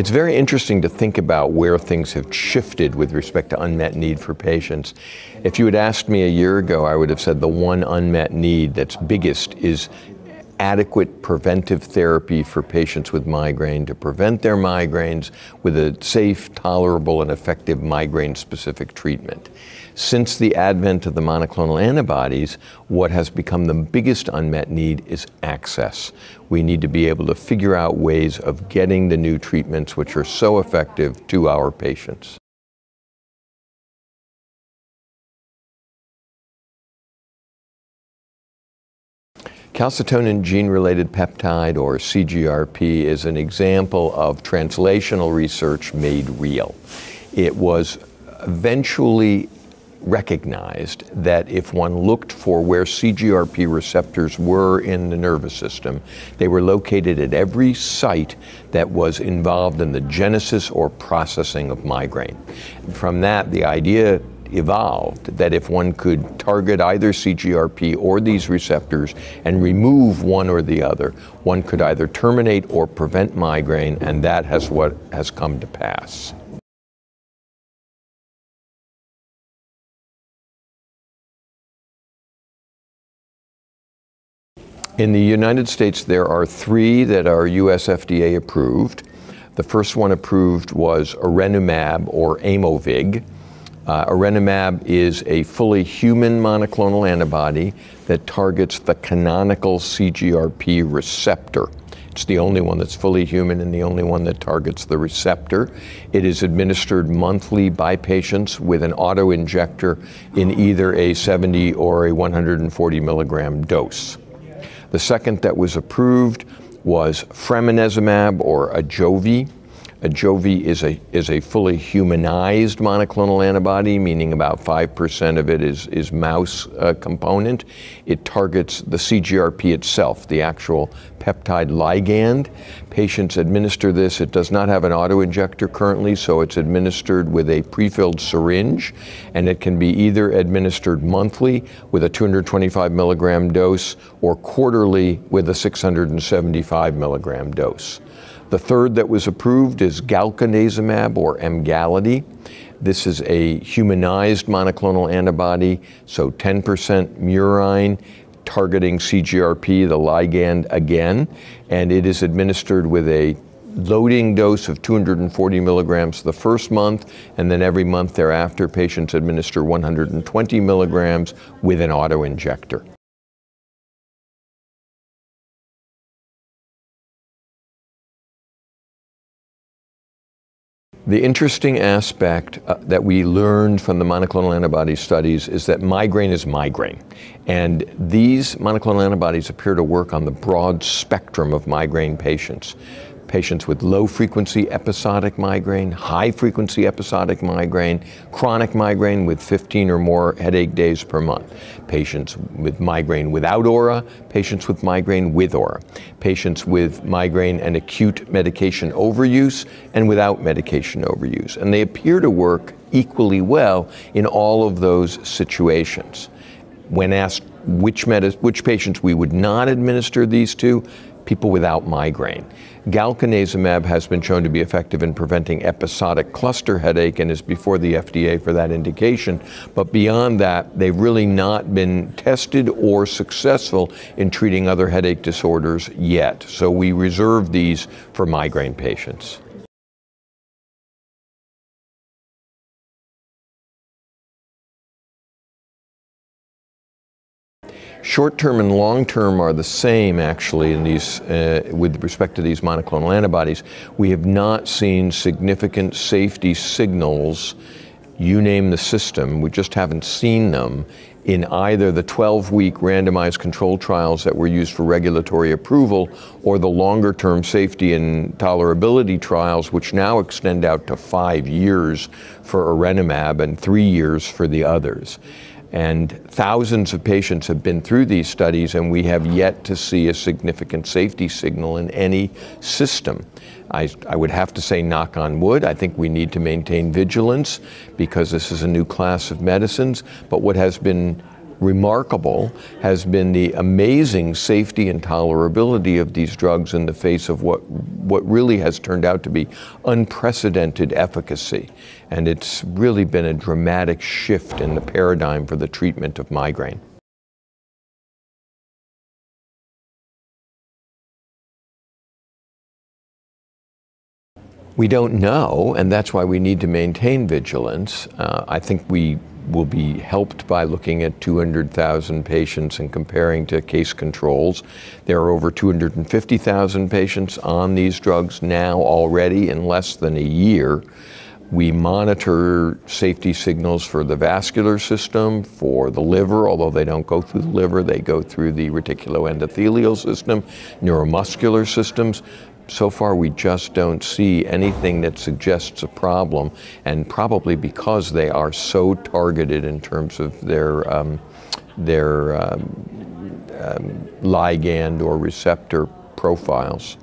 It's very interesting to think about where things have shifted with respect to unmet need for patients. If you had asked me a year ago, I would have said the one unmet need that's biggest is adequate preventive therapy for patients with migraine to prevent their migraines with a safe, tolerable, and effective migraine-specific treatment. Since the advent of the monoclonal antibodies, what has become the biggest unmet need is access. We need to be able to figure out ways of getting the new treatments which are so effective to our patients. Calcitonin gene-related peptide, or CGRP, is an example of translational research made real. It was eventually recognized that if one looked for where CGRP receptors were in the nervous system, they were located at every site that was involved in the genesis or processing of migraine. From that, the idea evolved that if one could target either CGRP or these receptors and remove one or the other, one could either terminate or prevent migraine, and that has what has come to pass. In the United States, there are three that are US FDA approved. The first one approved was Erenumab, or Amovig. Erenumab is a fully human monoclonal antibody that targets the canonical CGRP receptor. It's the only one that's fully human and the only one that targets the receptor. It is administered monthly by patients with an auto-injector in either a 70 or a 140 milligram dose. The second that was approved was fremanezumab, or Ajovy. Ajovy is a fully humanized monoclonal antibody, meaning about 5% of it is mouse component. It targets the CGRP itself, the actual peptide ligand. Patients administer this. It does not have an autoinjector currently, so it's administered with a prefilled syringe, and it can be either administered monthly with a 225 milligram dose or quarterly with a 675 milligram dose. The third that was approved is galcanezumab, or Emgality. This is a humanized monoclonal antibody, so 10% murine, targeting CGRP, the ligand, again, and it is administered with a loading dose of 240 milligrams the first month, and then every month thereafter, patients administer 120 milligrams with an auto-injector. The interesting aspect that we learned from the monoclonal antibody studies is that migraine is migraine. And these monoclonal antibodies appear to work on the broad spectrum of migraine patients. Patients with low-frequency episodic migraine, high-frequency episodic migraine, chronic migraine with 15 or more headache days per month, patients with migraine without aura, patients with migraine with aura, patients with migraine and acute medication overuse, and without medication overuse. And they appear to work equally well in all of those situations. When asked which patients we would not administer these to, people without migraine. Galcanezumab has been shown to be effective in preventing episodic cluster headache and is before the FDA for that indication. But beyond that, they've really not been tested or successful in treating other headache disorders yet. So we reserve these for migraine patients. Short-term and long-term are the same, actually, in these, with respect to these monoclonal antibodies. We have not seen significant safety signals, you name the system, we just haven't seen them in either the 12-week randomized control trials that were used for regulatory approval or the longer-term safety and tolerability trials, which now extend out to 5 years for Erenumab and 3 years for the others. And thousands of patients have been through these studies, and we have yet to see a significant safety signal in any system. I would have to say, knock on wood, I think we need to maintain vigilance because this is a new class of medicines. But what has been remarkable has been the amazing safety and tolerability of these drugs in the face of what really has turned out to be unprecedented efficacy. And it's really been a dramatic shift in the paradigm for the treatment of migraine. We don't know, and that's why we need to maintain vigilance. I think we will be helped by looking at 200,000 patients and comparing to case controls. There are over 250,000 patients on these drugs now already in less than a year. We monitor safety signals for the vascular system, for the liver, although they don't go through the liver, they go through the reticuloendothelial system, neuromuscular systems. So far, we just don't see anything that suggests a problem, and probably because they are so targeted in terms of their ligand or receptor profiles.